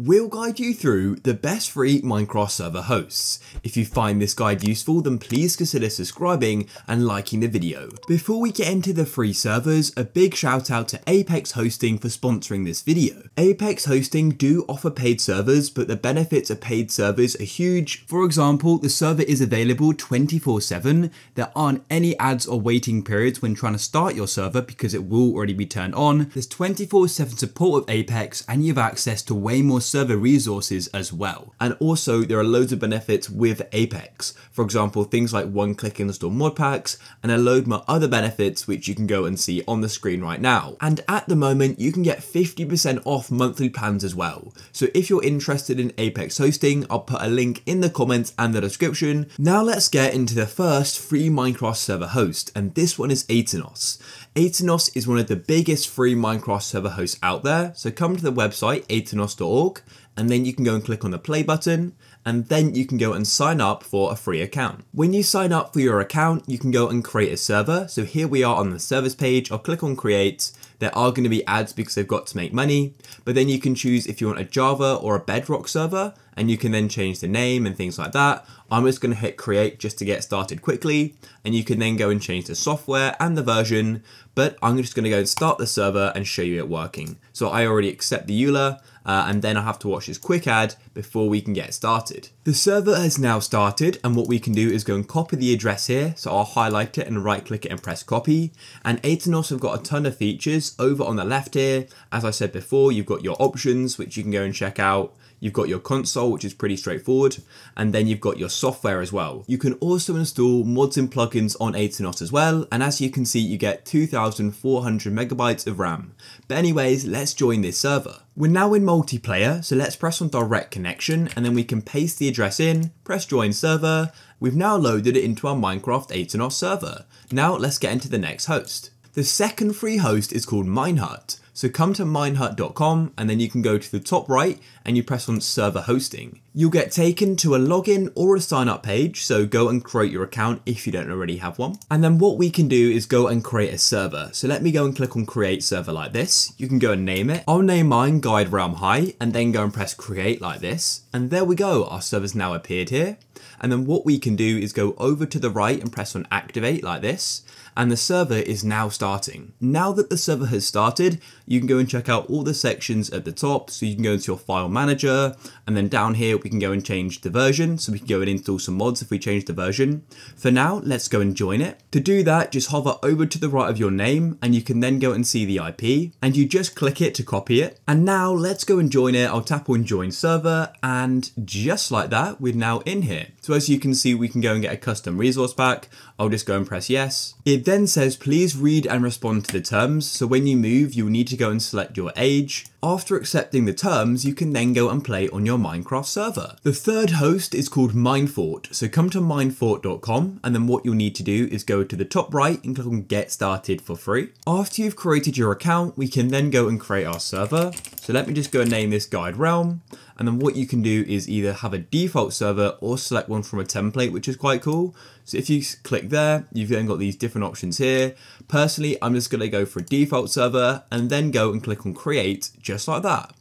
We'll guide you through the best free Minecraft server hosts. If you find this guide useful, then please consider subscribing and liking the video. Before we get into the free servers, a big shout out to Apex Hosting for sponsoring this video. Apex Hosting do offer paid servers, but the benefits of paid servers are huge. For example, the server is available 24/7. There aren't any ads or waiting periods when trying to start your server because it will already be turned on. There's 24/7 support of Apex and you have access to way more server resources as well. And also there are loads of benefits with Apex. For example, things like one-click install mod packs and a load more other benefits which you can go and see on the screen right now. And at the moment you can get 50% off monthly plans as well. So if you're interested in Apex Hosting, I'll put a link in the comments and the description. Now let's get into the first free Minecraft server host, and this one is Aternos. Aternos is one of the biggest free Minecraft server hosts out there. So come to the website aternos.org, and then you can go and click on the play button, and then you can go and sign up for a free account. When you sign up for your account, you can go and create a server. So here we are on the servers page. I'll click on create. There are going to be ads because they've got to make money, but then you can choose if you want a Java or a Bedrock server, and you can then change the name and things like that. I'm just going to hit create just to get started quickly, and you can then go and change the software and the version, but I'm just going to go and start the server and show you it working. So I already accept the EULA, and then I have to watch this quick ad before we can get started. The server has now started, and what we can do is go and copy the address here. So I'll highlight it and right click it and press copy. And Aternos have got a ton of features over on the left here. As I said before, you've got your options, which you can go and check out. You've got your console, which is pretty straightforward, and then you've got your software as well. You can also install mods and plugins on Aternos as well, and as you can see, you get 2,400 megabytes of RAM. But anyways, let's join this server. We're now in multiplayer, so let's press on direct connection, and then we can paste the address in, press join server. We've now loaded it into our Minecraft Aternos server. Now let's get into the next host. The second free host is called MineHut. So come to minehut.com, and then you can go to the top right and you press on server hosting. You'll get taken to a login or a sign up page. So go and create your account if you don't already have one. And then what we can do is go and create a server. So let me go and click on create server like this. You can go and name it. I'll name mine Guide Realm High, and then go and press create like this. And there we go. Our server's now appeared here. And then what we can do is go over to the right and press on activate like this. And the server is now starting. Now that the server has started, you can go and check out all the sections at the top. So you can go into your file manager, and then down here, we can go and change the version. So we can go and install some mods if we change the version. For now, let's go and join it. To do that, just hover over to the right of your name, and you can then go and see the IP, and you just click it to copy it. And now let's go and join it. I'll tap on join server, and just like that, we're now in here. So as you can see, we can go and get a custom resource pack. I'll just go and press yes. It then says, please read and respond to the terms. So when you move, you'll need to go and select your age. After accepting the terms, you can then go and play on your Minecraft server. The third host is called Minefort. So come to minefort.com, and then what you'll need to do is go to the top right and click on get started for free. After you've created your account, we can then go and create our server. So let me just go and name this Guide Realm. And then what you can do is either have a default server or select one from a template, which is quite cool. So if you click there, you've then got these different options here. Personally, I'm just going to go for a default server and then go and click on create just like that.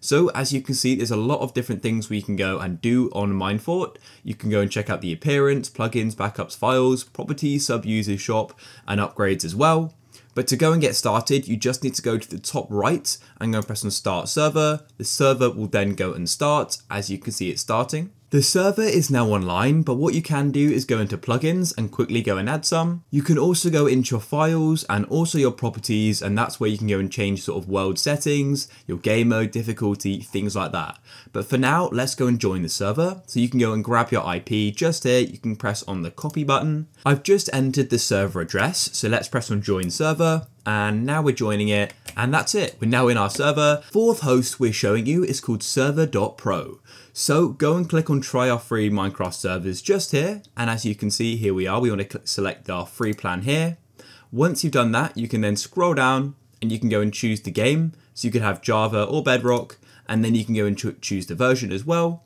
So as you can see, there's a lot of different things we can go and do on Minefort. You can go and check out the appearance, plugins, backups, files, properties, sub-users, shop, and upgrades as well. But to go and get started, you just need to go to the top right and go and press on start server. The server will then go and start. As you can see, it's starting. The server is now online, but what you can do is go into plugins and quickly go and add some. You can also go into your files and also your properties, and that's where you can go and change sort of world settings, your game mode, difficulty, things like that. But for now, let's go and join the server. So you can go and grab your IP just here. You can press on the copy button. I've just entered the server address. So let's press on join server. And now we're joining it, and that's it. We're now in our server. Fourth host we're showing you is called server.pro. So go and click on try our free Minecraft servers just here. And as you can see, here we are. We want to select our free plan here. Once you've done that, you can then scroll down and you can go and choose the game. So you could have Java or Bedrock, and then you can go and choose the version as well.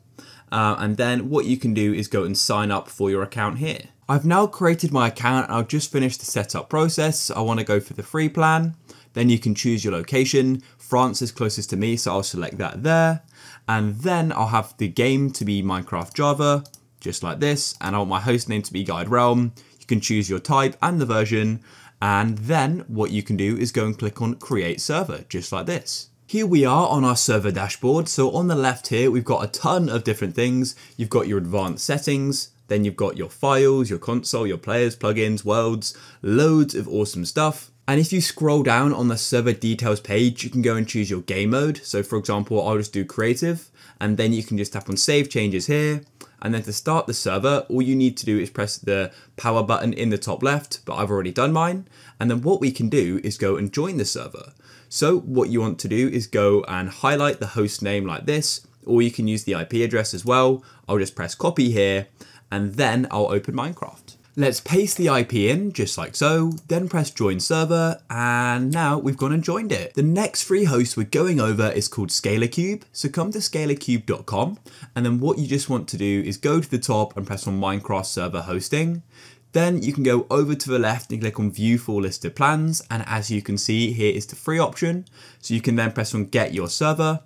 And then what you can do is go and sign up for your account here. I've now created my account, and I've just finished the setup process. I want to go for the free plan. Then you can choose your location. France is closest to me, so I'll select that there. And then I'll have the game to be Minecraft Java, just like this. And I want my host name to be Guide Realm. You can choose your type and the version. And then what you can do is go and click on Create Server, just like this. Here we are on our server dashboard. So on the left here, we've got a ton of different things. You've got your advanced settings, then you've got your files, your console, your players, plugins, worlds, loads of awesome stuff. And if you scroll down on the server details page, you can go and choose your game mode. So for example, I'll just do creative, and then you can just tap on save changes here. And then to start the server, all you need to do is press the power button in the top left, but I've already done mine. And then what we can do is go and join the server. So what you want to do is go and highlight the host name like this, or you can use the IP address as well. I'll just press copy here, and then I'll open Minecraft. Let's paste the IP in just like so, then press join server, and now we've gone and joined it. The next free host we're going over is called ScalaCube. So come to scalacube.com, and then what you just want to do is go to the top and press on Minecraft server hosting. Then you can go over to the left and click on view full list of plans. And as you can see, here is the free option. So you can then press on get your server.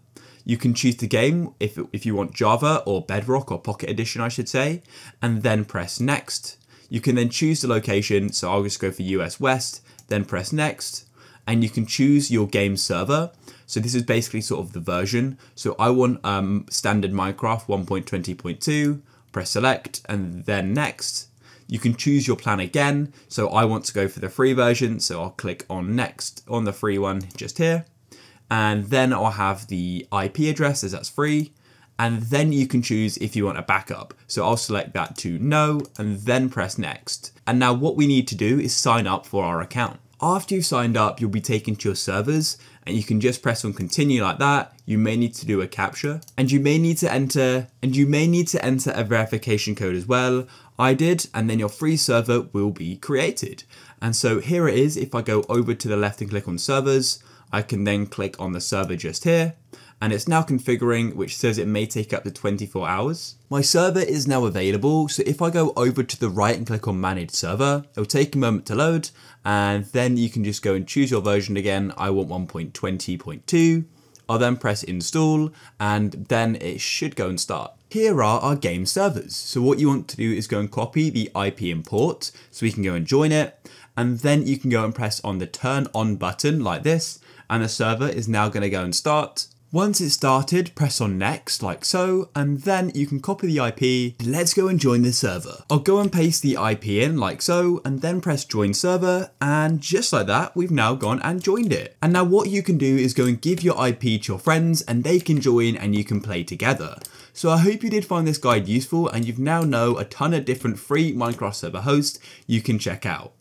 You can choose the game if you want Java or Bedrock or Pocket Edition, I should say, and then press next. You can then choose the location. So I'll just go for US West, then press next, and you can choose your game server. So this is basically sort of the version. So I want standard Minecraft 1.20.2, press select, and then next. You can choose your plan again. So I want to go for the free version. So I'll click on next on the free one just here. And then I'll have the IP address as that's free. And then you can choose if you want a backup. So I'll select that to no, and then press next. And now what we need to do is sign up for our account. After you've signed up, you'll be taken to your servers, and you can just press on continue like that. You may need to do a captcha, and you may need to enter a verification code as well. I did, and then your free server will be created. And so here it is. If I go over to the left and click on servers, I can then click on the server just here, and it's now configuring, which says it may take up to 24 hours. My server is now available. So if I go over to the right and click on manage server, it'll take a moment to load, and then you can just go and choose your version again. I want 1.20.2. I'll then press install, and then it should go and start. Here are our game servers. So what you want to do is go and copy the IP import, so we can go and join it. And then you can go and press on the turn on button like this, and the server is now going to go and start. Once it's started, press on next like so, and then you can copy the IP. Let's go and join the server. I'll go and paste the IP in like so, and then press join server. And just like that, we've now gone and joined it. And now what you can do is go and give your IP to your friends, and they can join and you can play together. So I hope you did find this guide useful, and you've now know a ton of different free Minecraft server hosts you can check out.